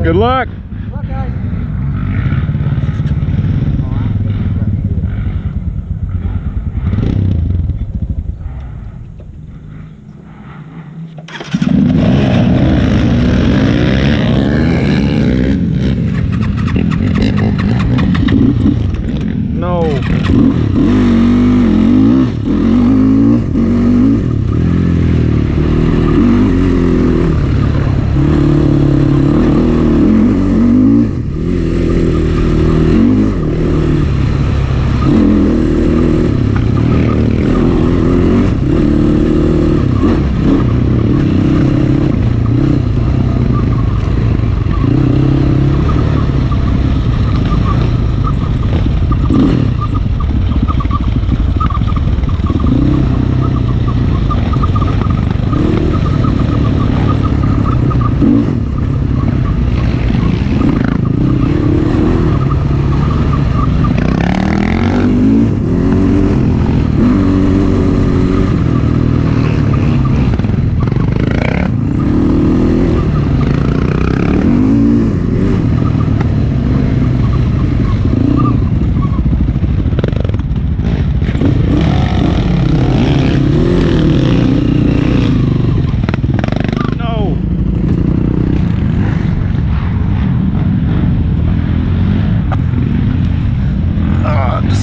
Good luck.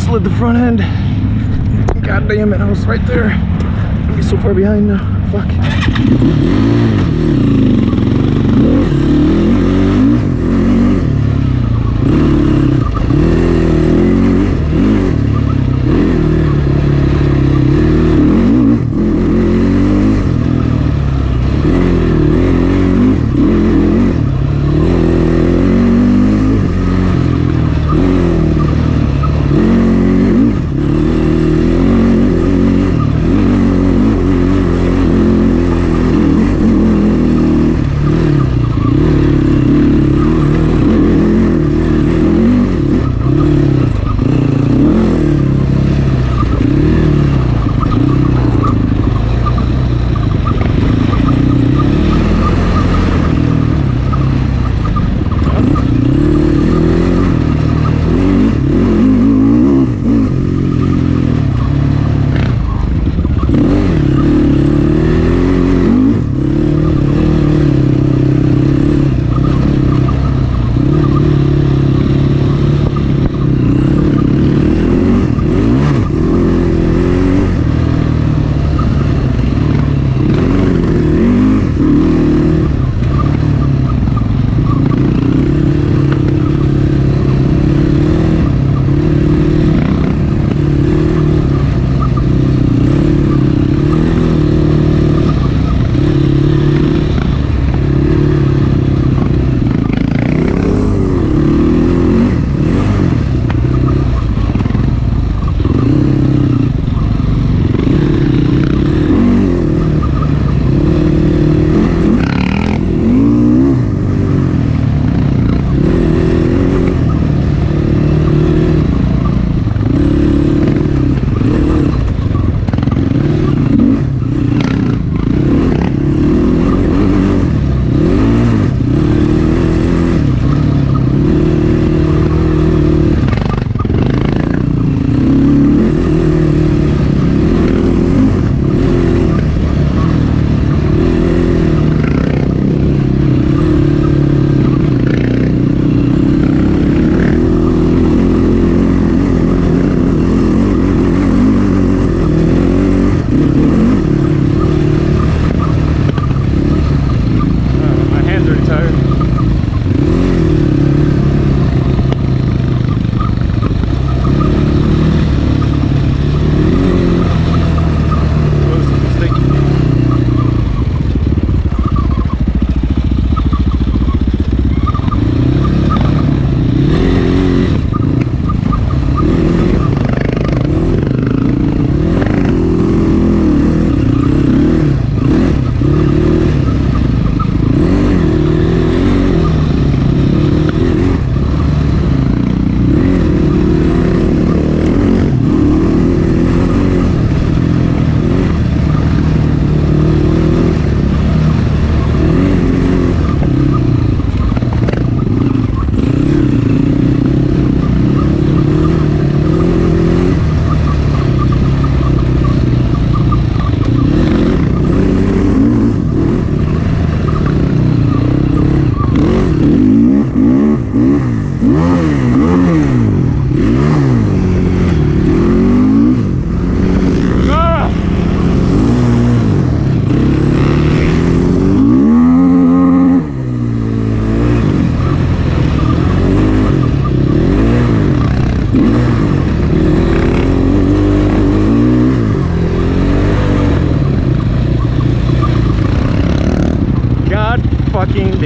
Slid the front end. God damn it, I was right there. I'm getting so far behind now. Fuck.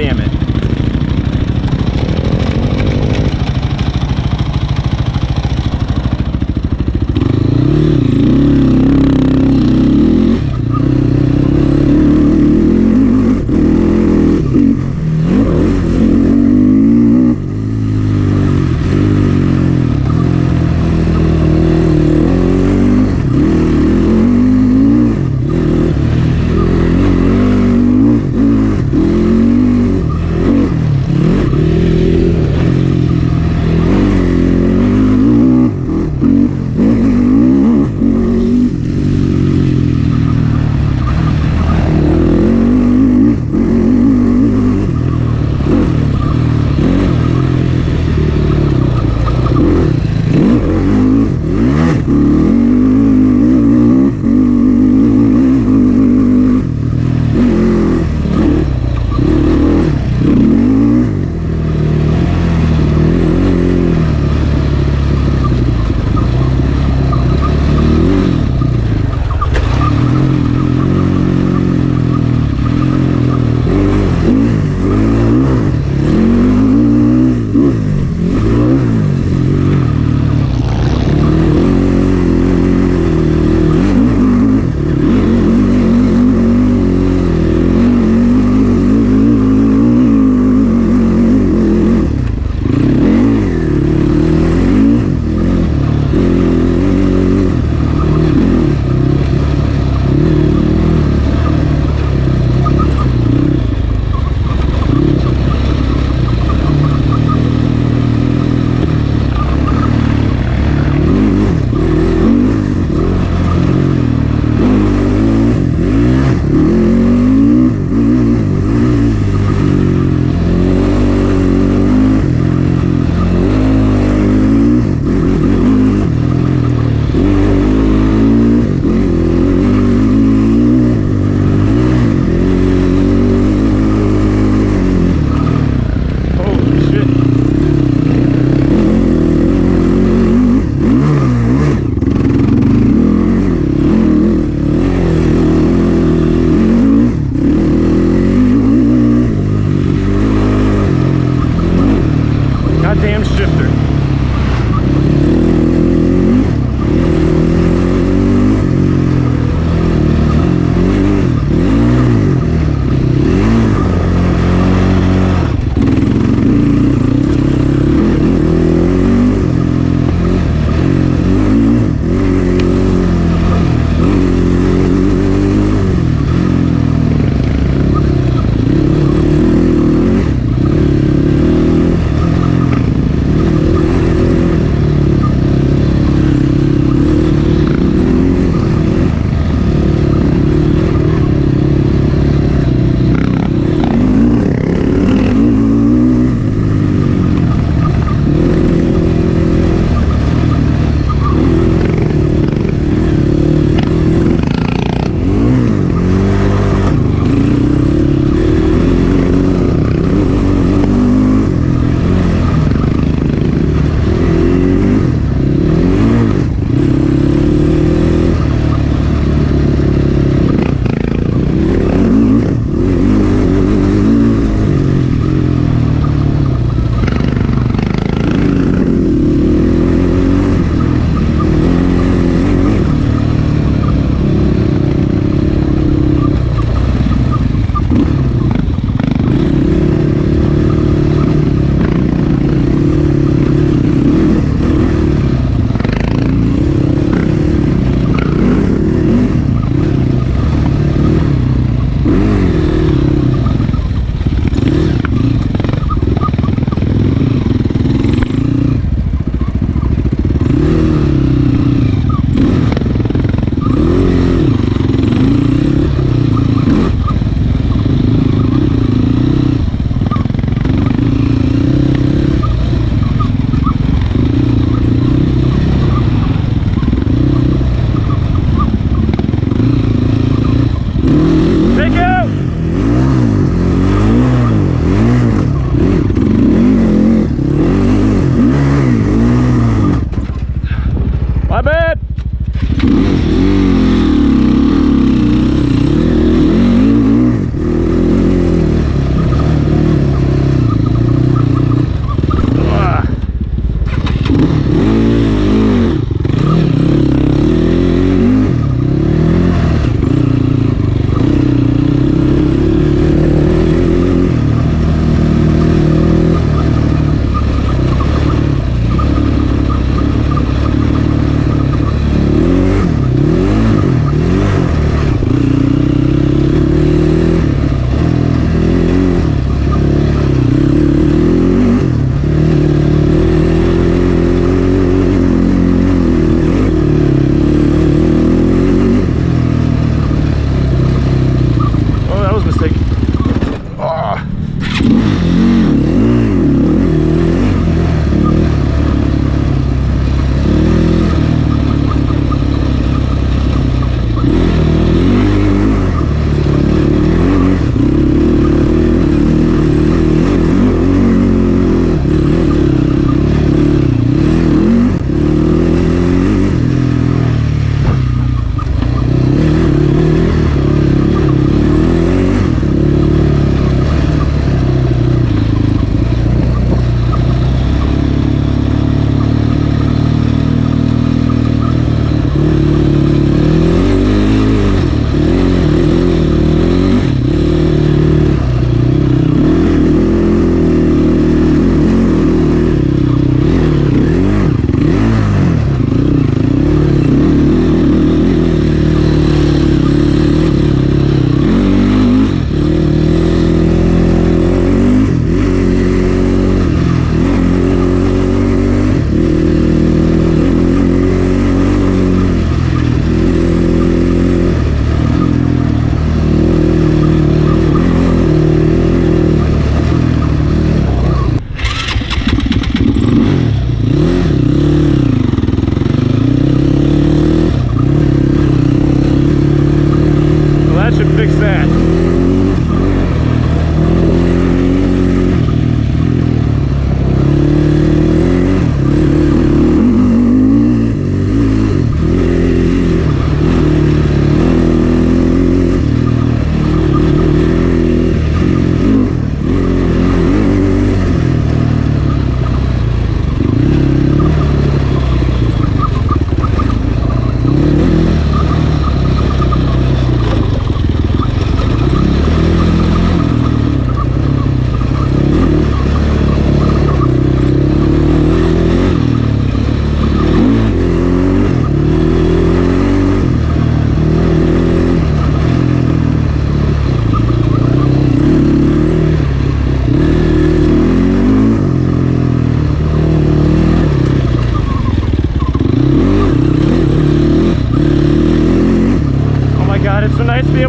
damn it.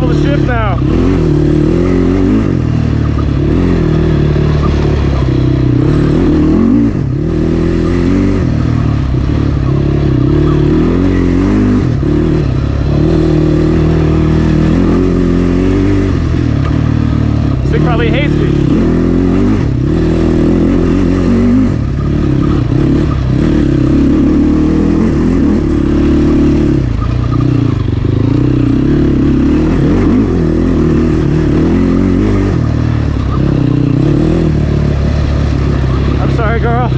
able to shift now. Sig probably hates me. Girl.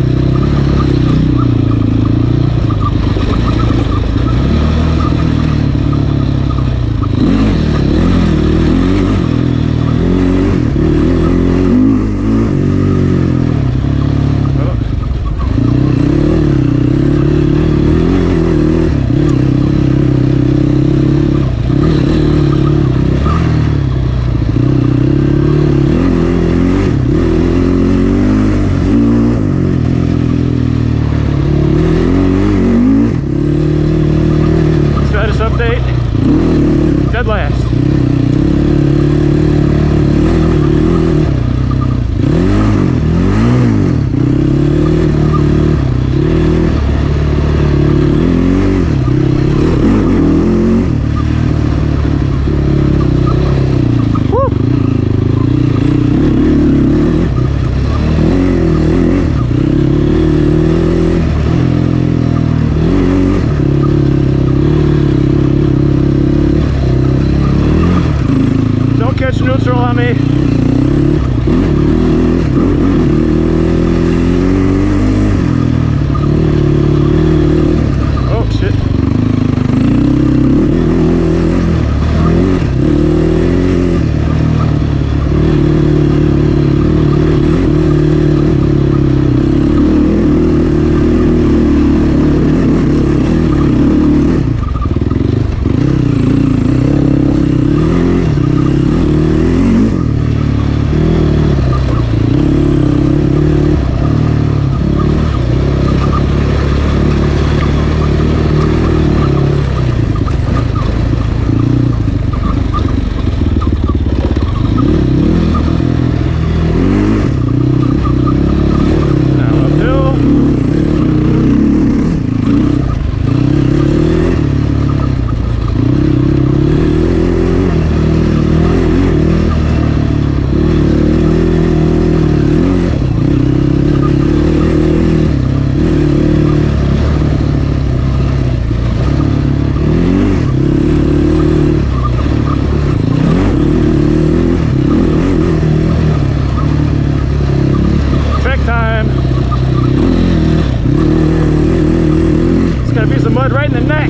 Dead last. Catch neutral on me. Oh shit. Right in the neck.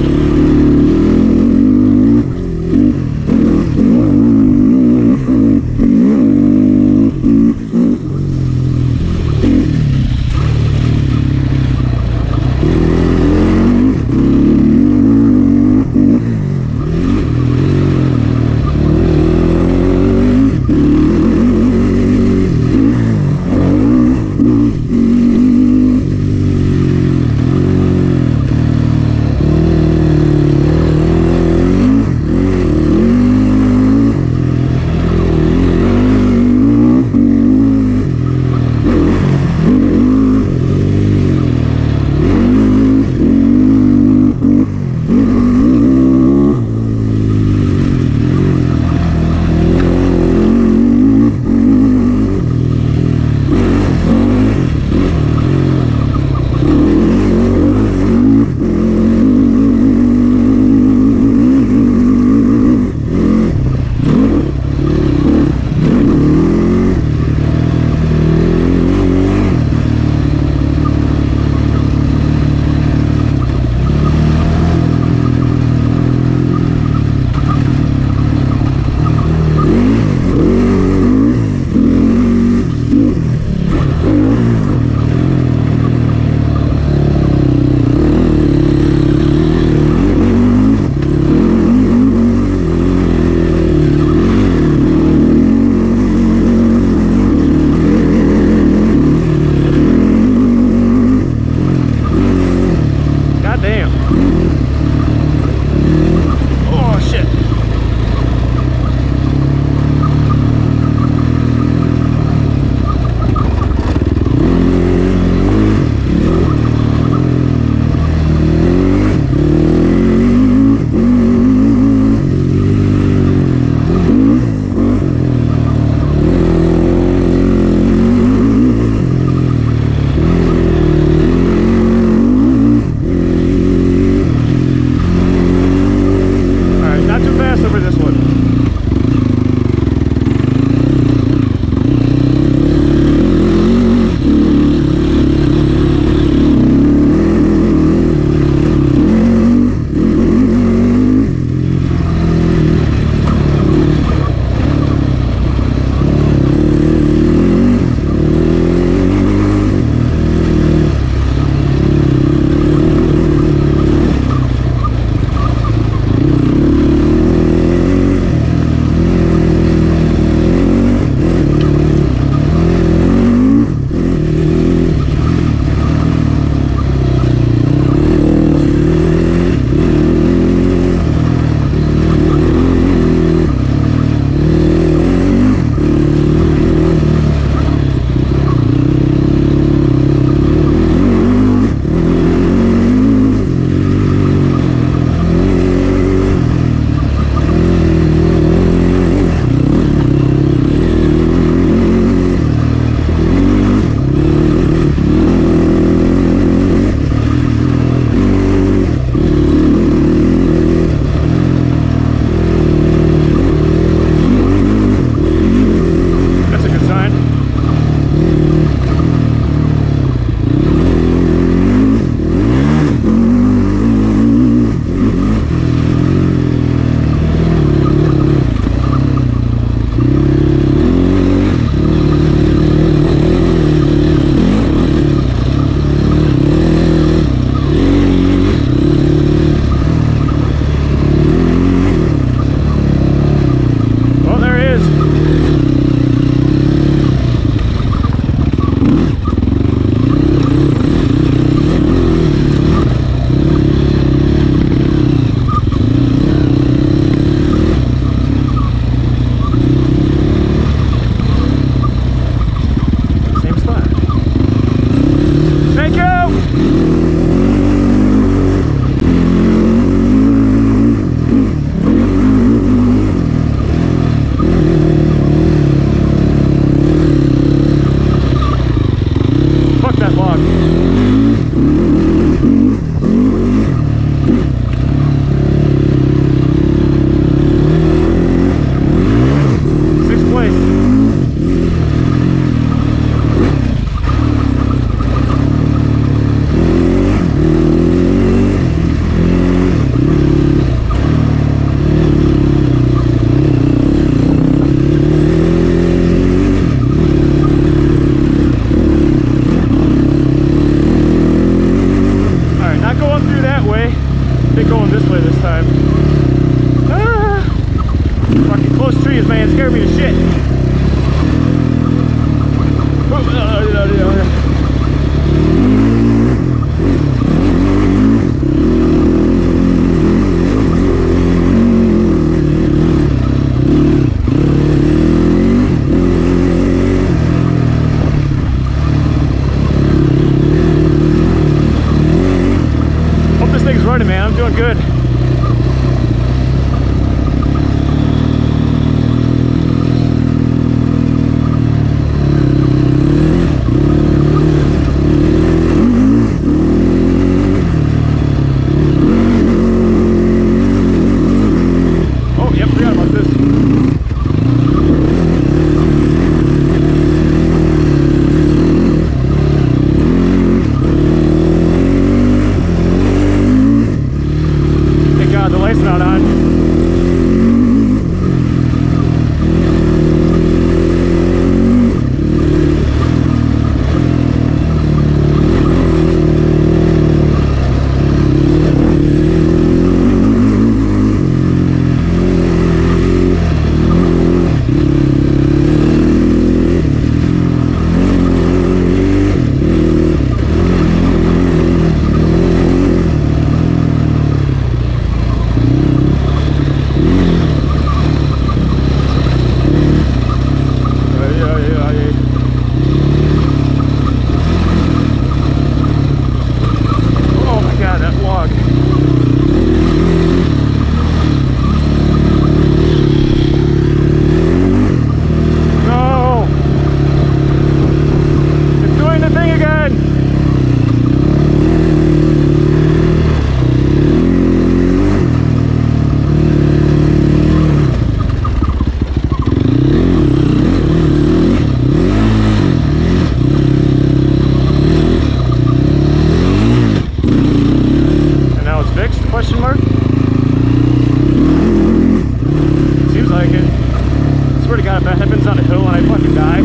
Man, I'm doing good. Oh, yep, forgot about this. Question mark? Seems like it. I swear to God, if that happens on a hill and I fucking die.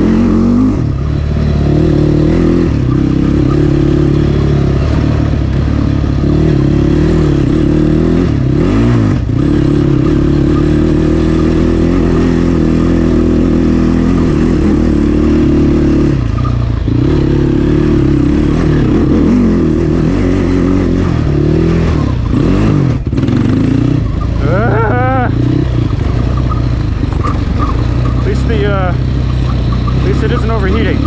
At least it isn't overheating.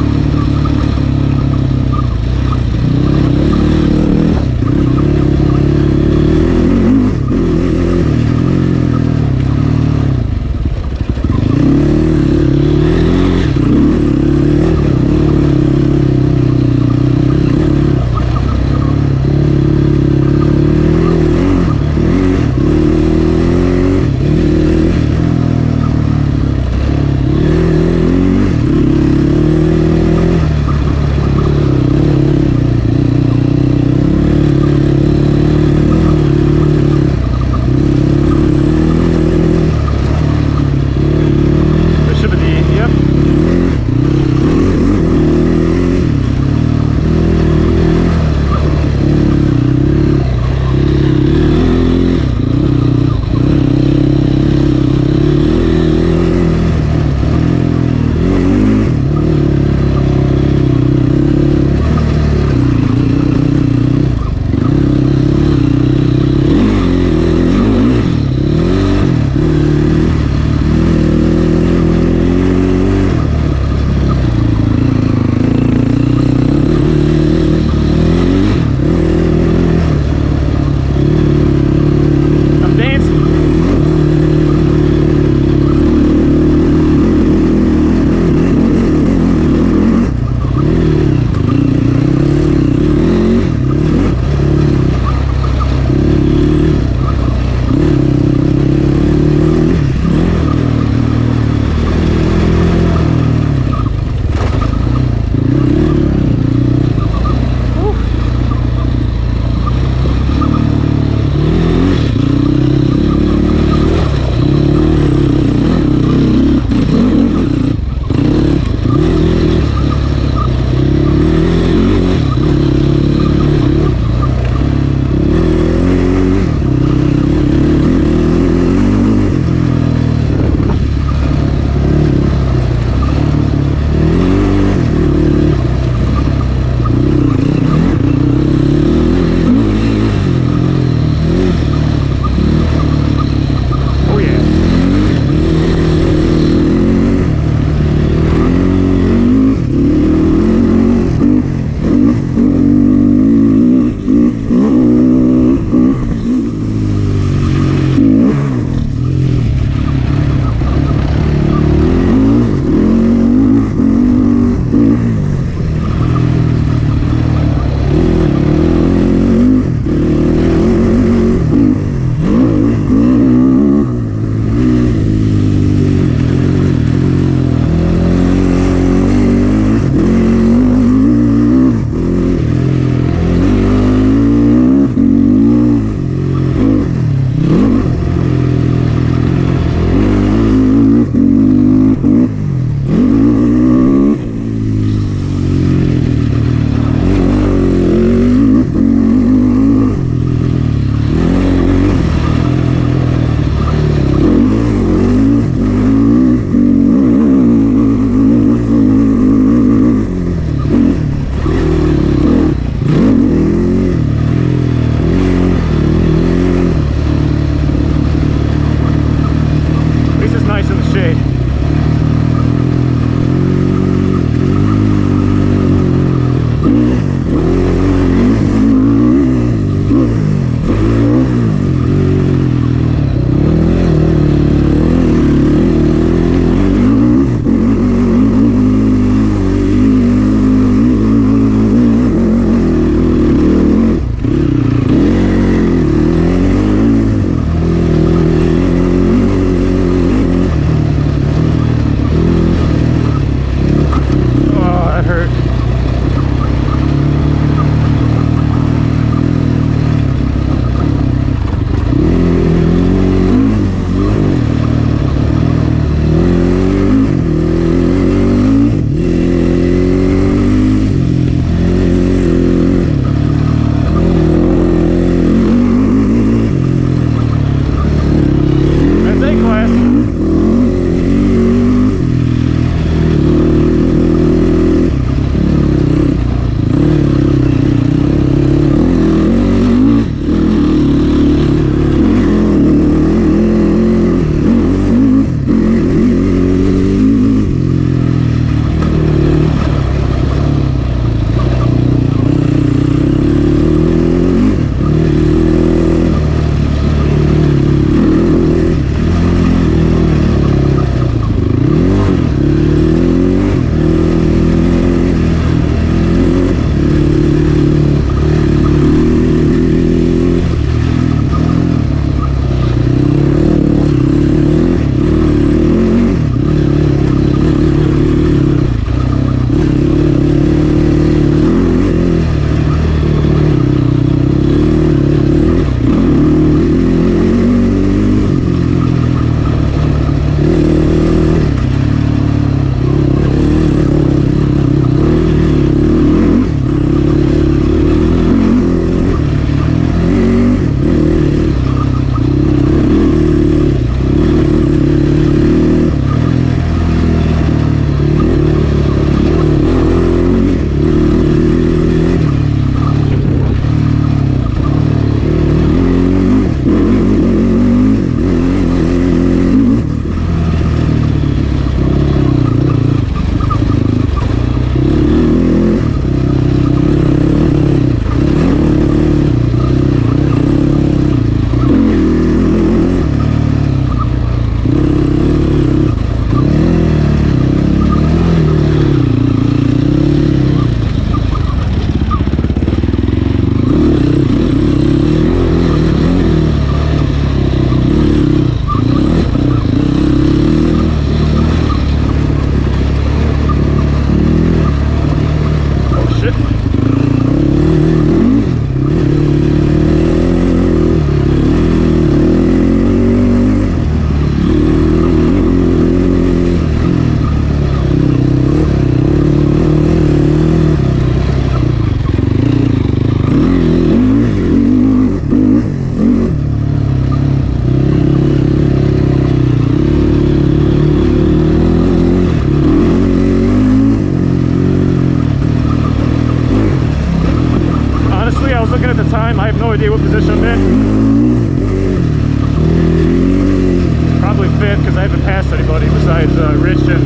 at the time. I have no idea what position I'm in. Probably fifth, because I haven't passed anybody besides Rich and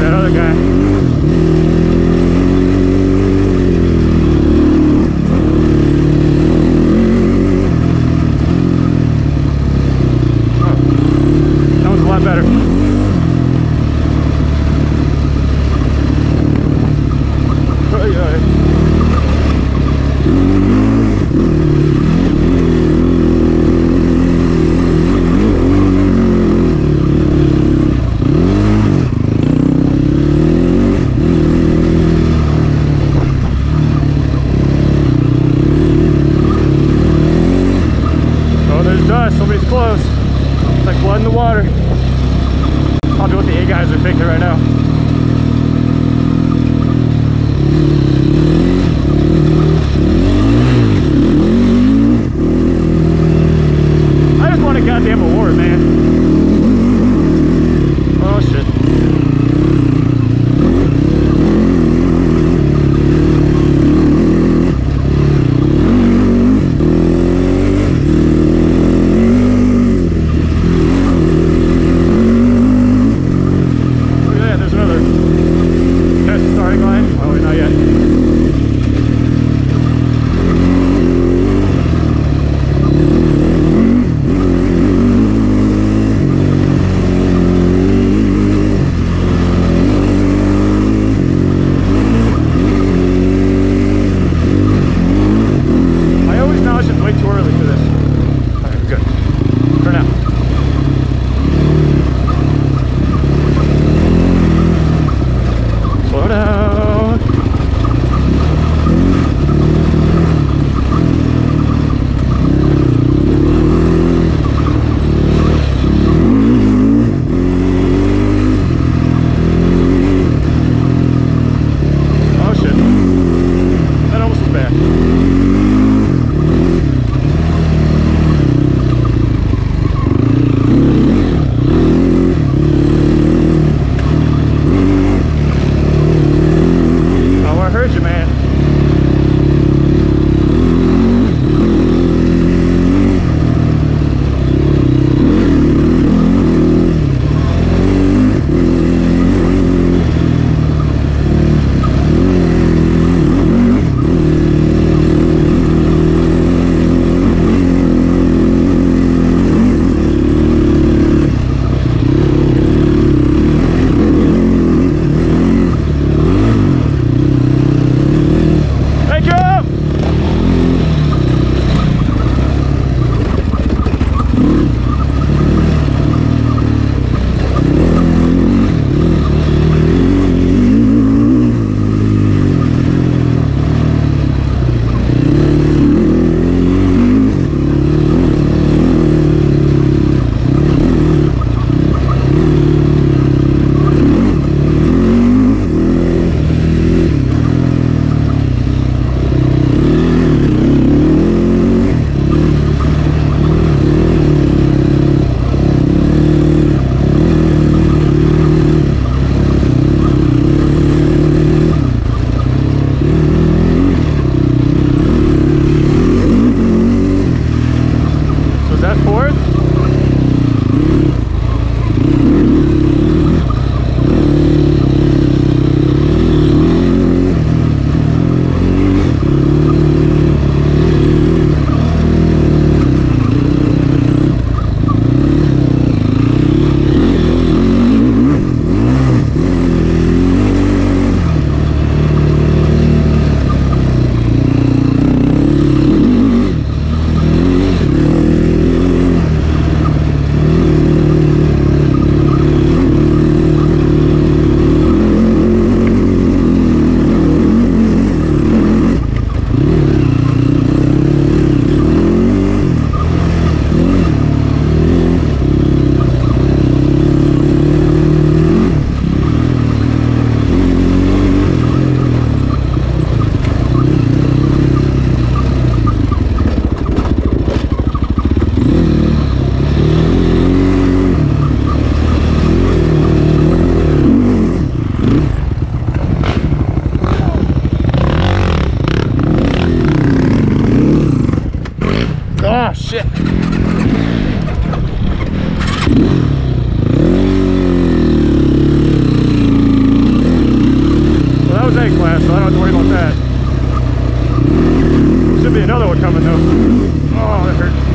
that other guy. shit. Well, that was A-class, so I don't have to worry about that. Should be another one coming though. Oh, that hurt.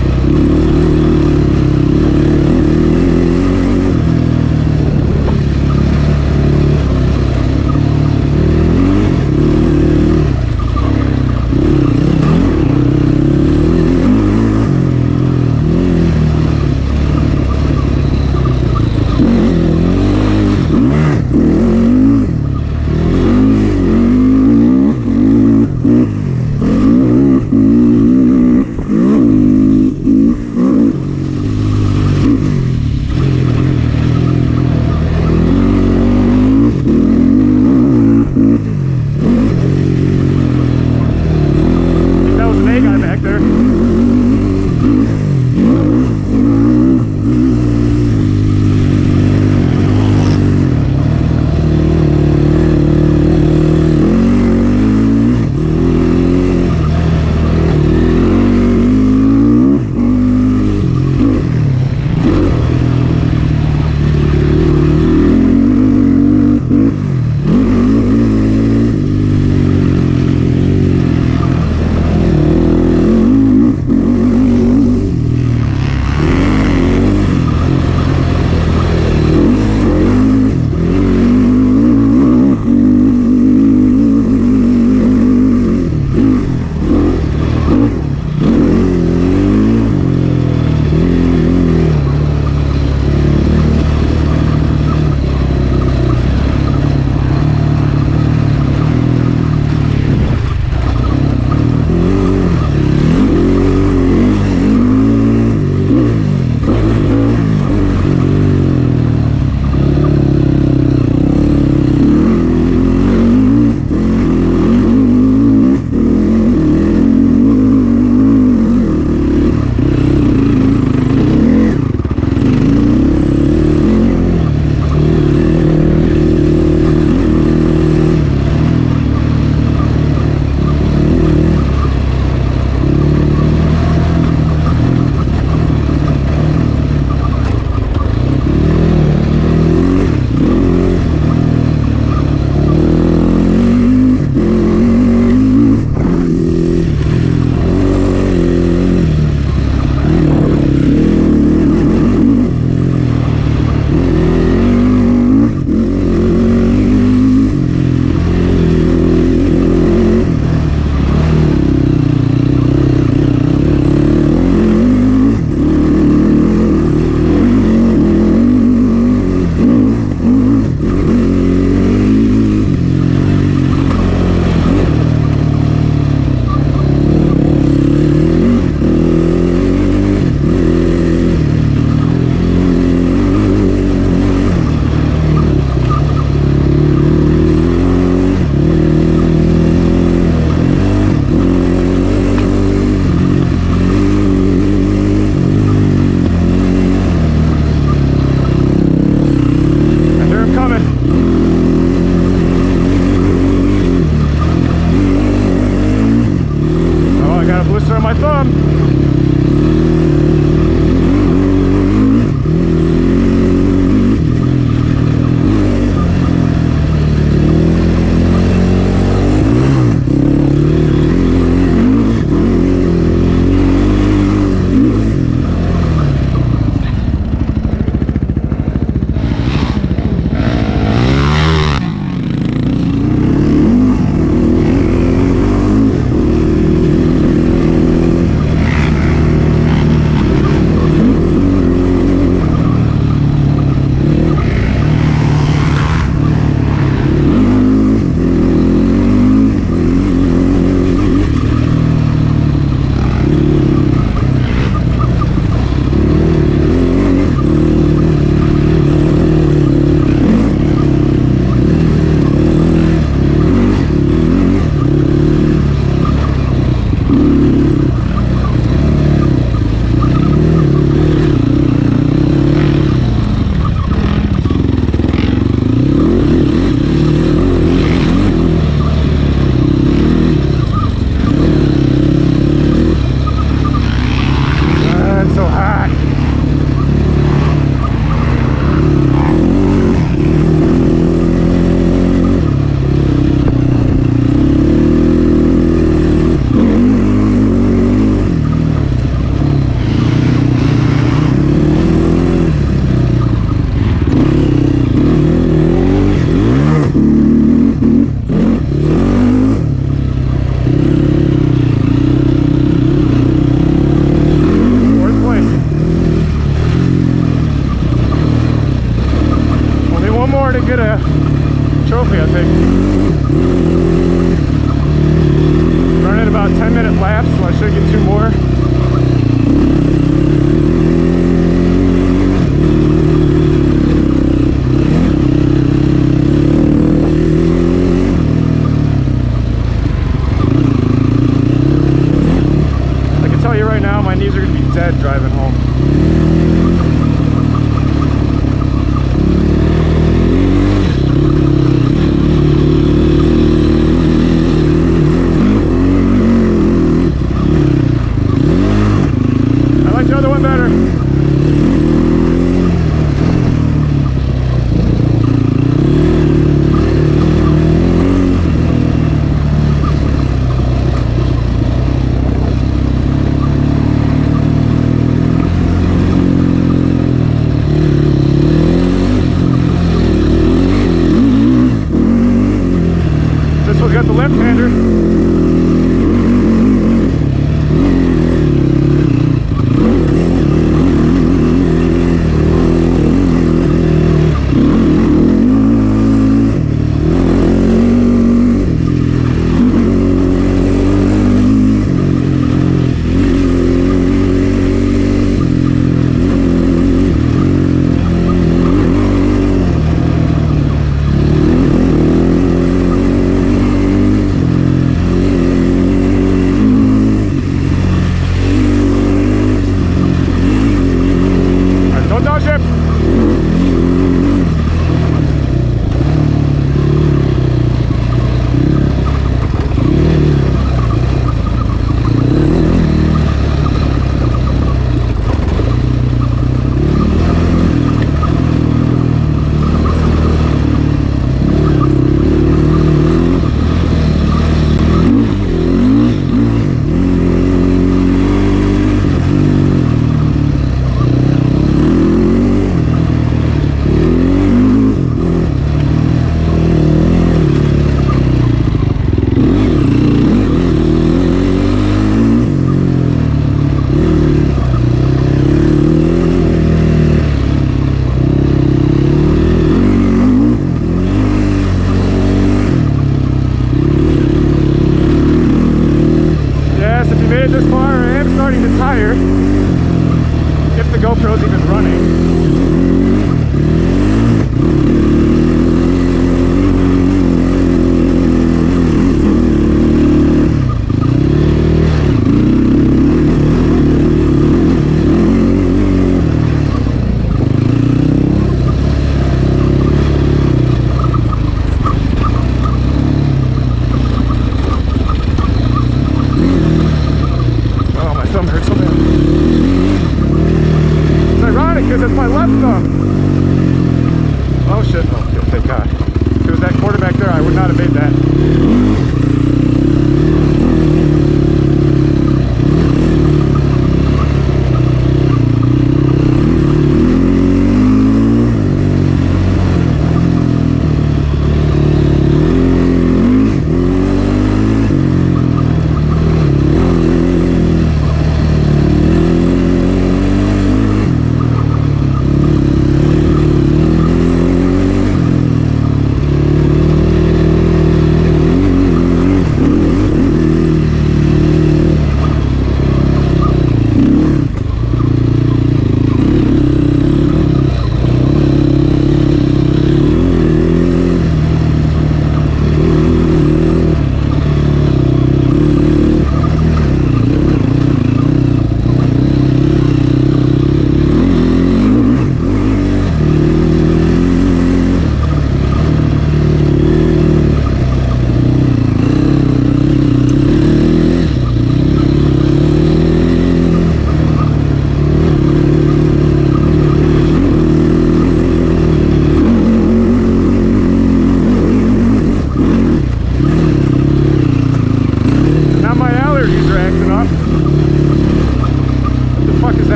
Dad's head driving home.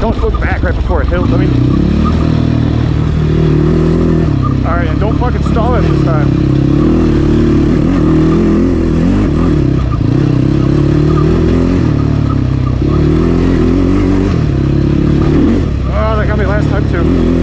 Don't look back right before it hills. I mean, all right, and don't fucking stall it this time. Oh, that got me last time too.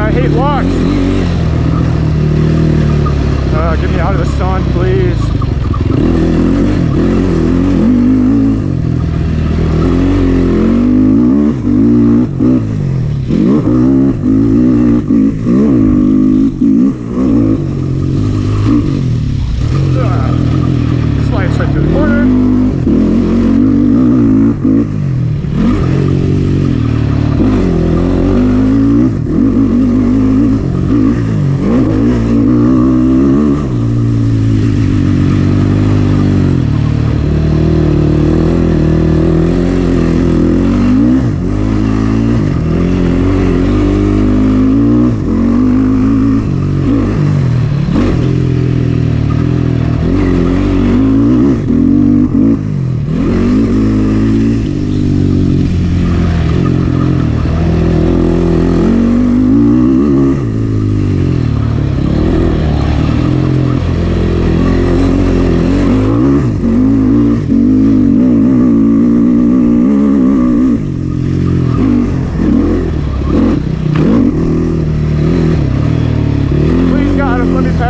I hate locks. Get me out of the sun, please. Slides right through the corner.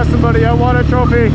Somebody, I want a trophy.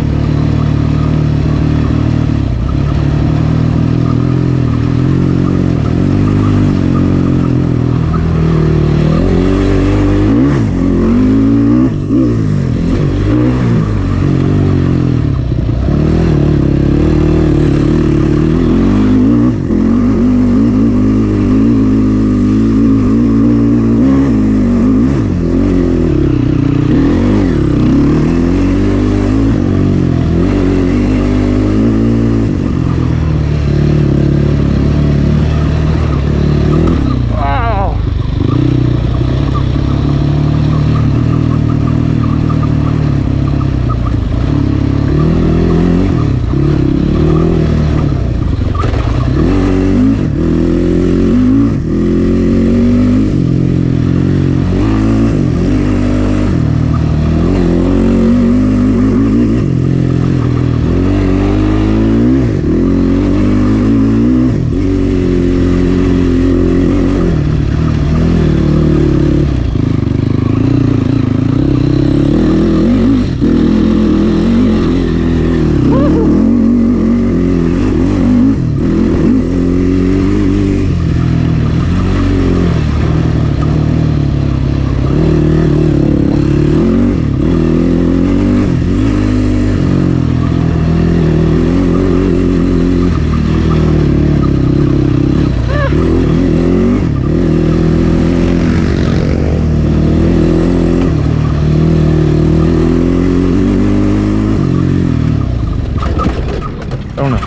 Oh no.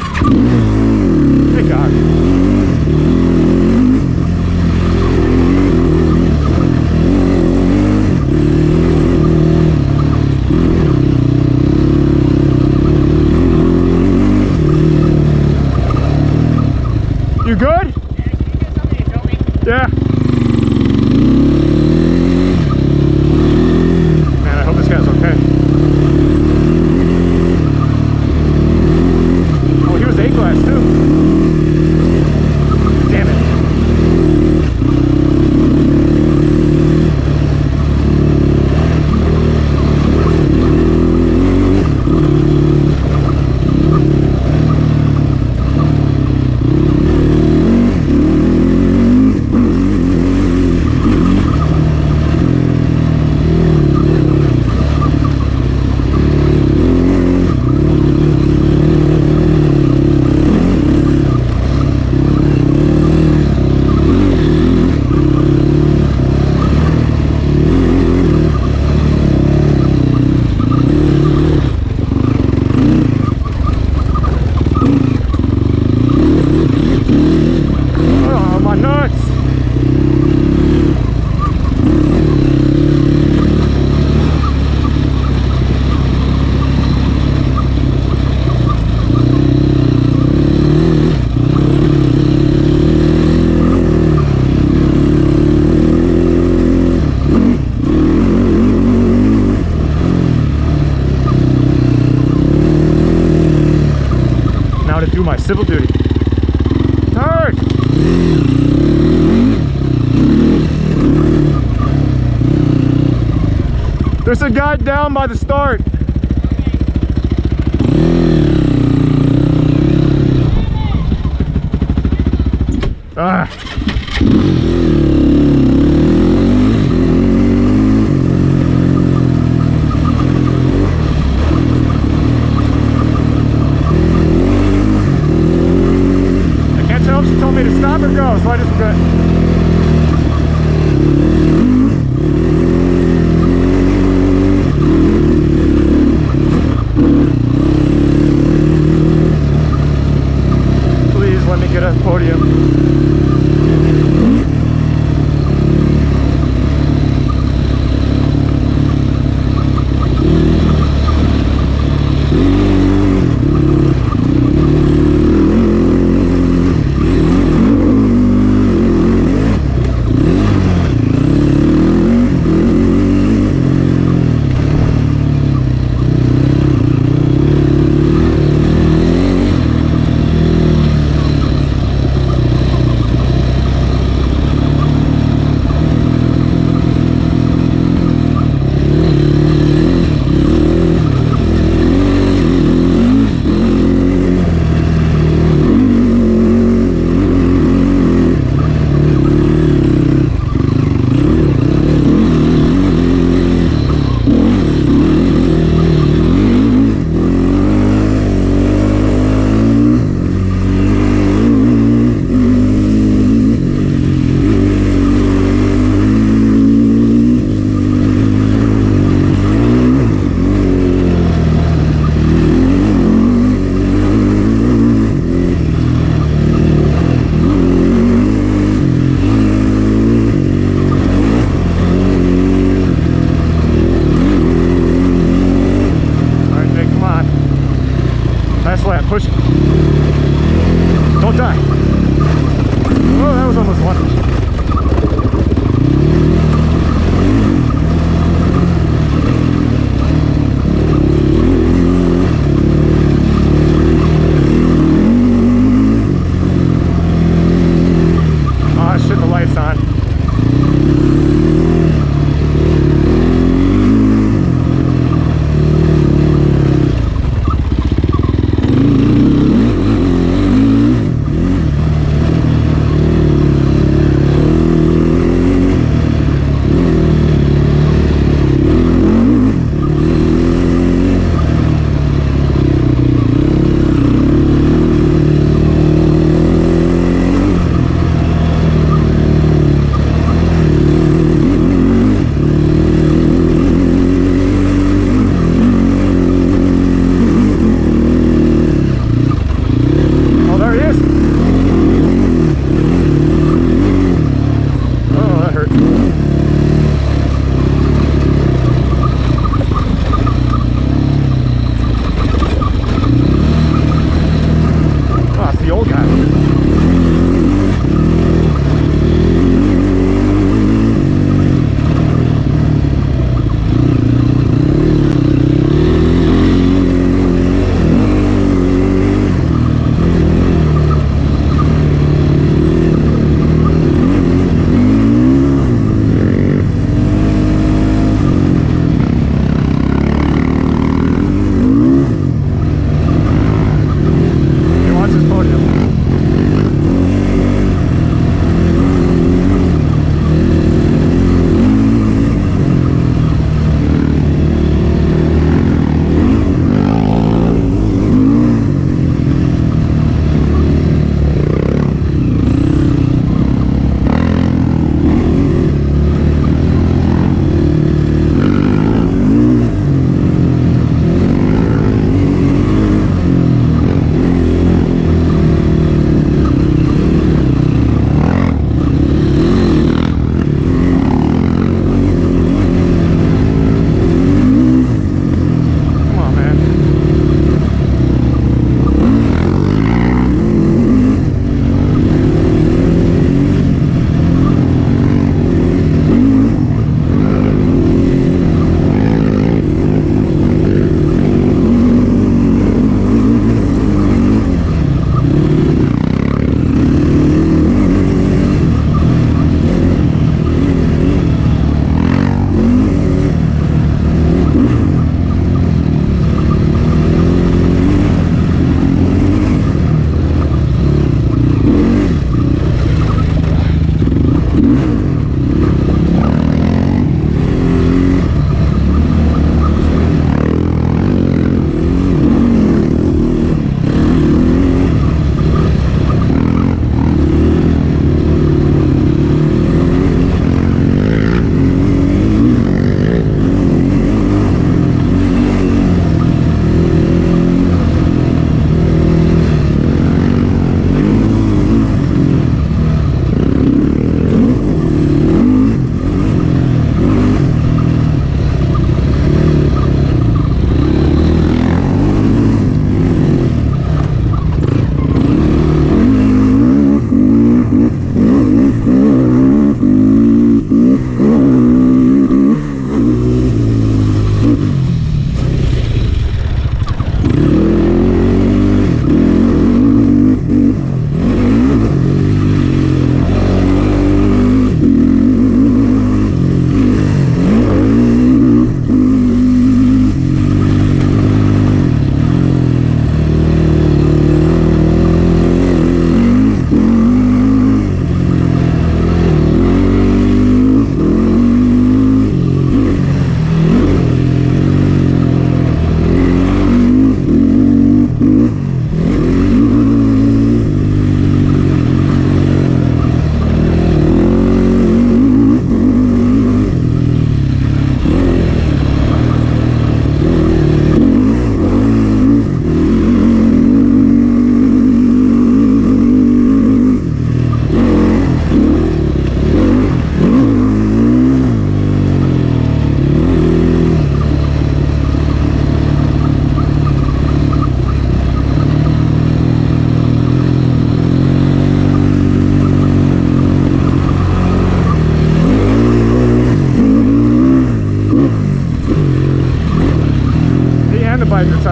Thank God. You good? Yeah, can you get somebody to help me? Yeah. Man, I hope this guy's okay. Glass too. Damn it. To do my civil duty. Turn! There's a guy down by the start. I can't tell if she told me to stop or go, so I just quit. Podium.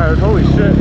tired. Holy shit.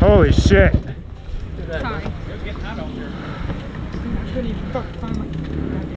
Holy shit. Sorry.